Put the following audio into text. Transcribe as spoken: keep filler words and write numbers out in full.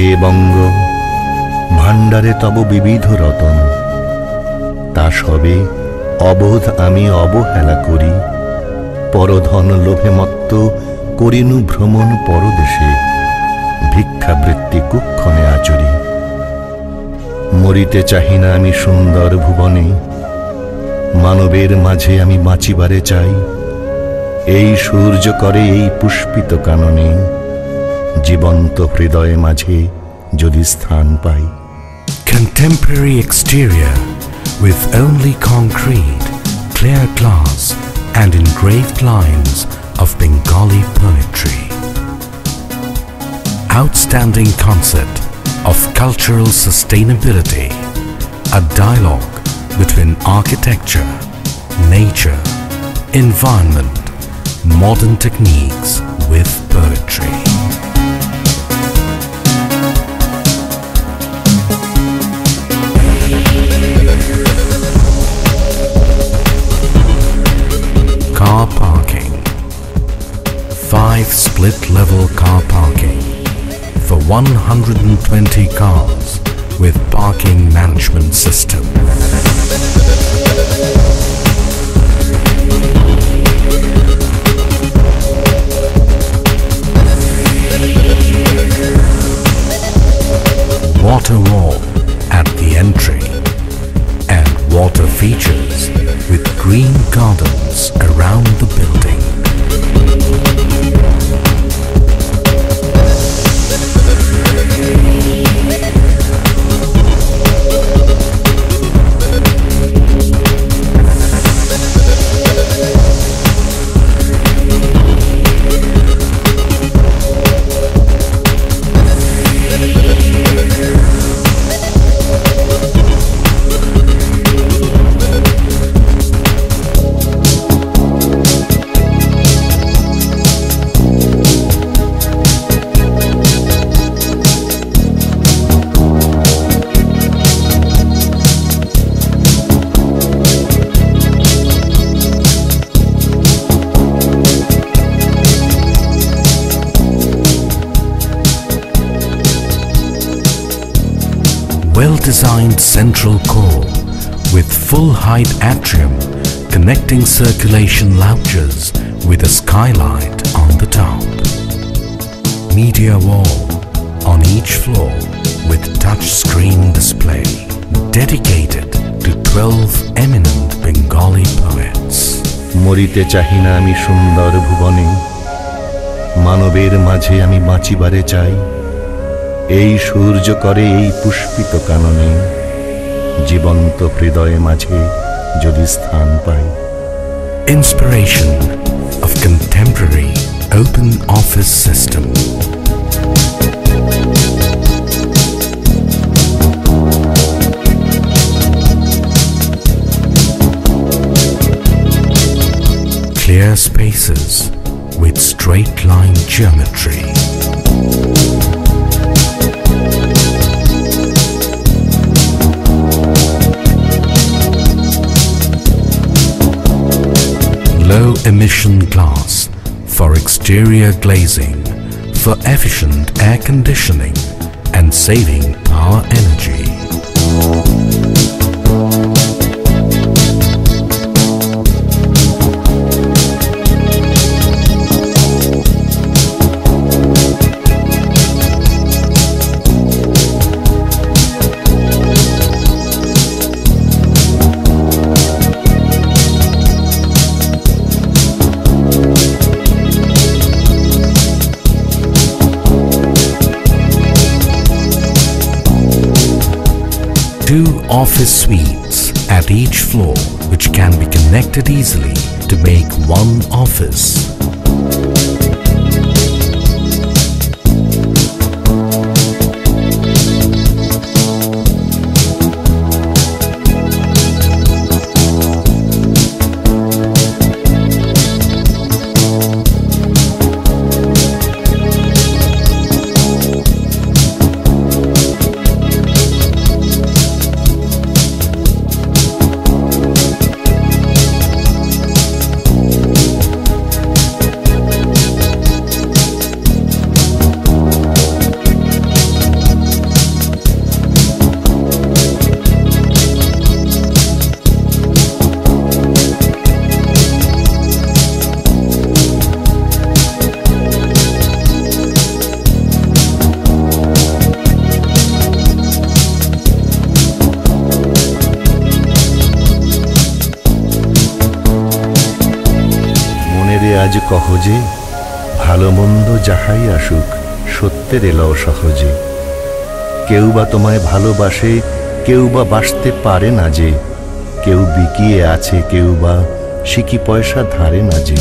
হে বঙ্গ, ভাণ্ডারে তব বিবিধ রতন, তা সবে অবোধ আমি অবহেলা করি। পরধন লোভে মত্ত করিনু ভ্রমণ পরদেশে, ভিক্ষাবৃত্তি কুক্ষণে আচরি। মরিতে চাহি না আমি সুন্দর ভুবনে, মানবের মাঝে আমি বাঁচিবারে চাই। এই সূর্য করে এই পুষ্পিত কাননে, জীবন্ত হৃদয়ে মাঝে যদি স্থান পাই। Contemporary exterior with only concrete, clear glass and engraved lines of Bengali poetry. Outstanding concept of cultural sustainability, a dialogue between architecture, nature, environment, modern techniques with poetry. Car parking. Five split-level car parking for one hundred twenty cars with parking management system. Water wall at the entry and water features with green gardens around the building. Well-designed central core with full-height atrium connecting circulation lounges with a skylight on the top. Media wall on each floor with touch-screen display dedicated to twelve eminent Bengali poets. Morite chahina ami sundar bhuvane, manober majhe ami bachibare chai. এই সূর্য করে এই পুষ্পিত কাননে, জীবন্ত হৃদয়ে মাঝে যদি স্থান পাই। Inspiration of contemporary open office system. Clear spaces with straight line geometry. Low emission glass for exterior glazing for efficient air conditioning and saving power energy. Two office suites at each floor which can be connected easily to make one office. আজ কহজে, ভালো মন্দ যাহাই আসুক সত্যের allow সহজে। কেউ বা তোমায় ভালোবাসে, কেউ বা বাসতে পারে না যে, কেউ বিকিয়ে আছে, কেউ বা সিকি পয়সা ধারে না যে।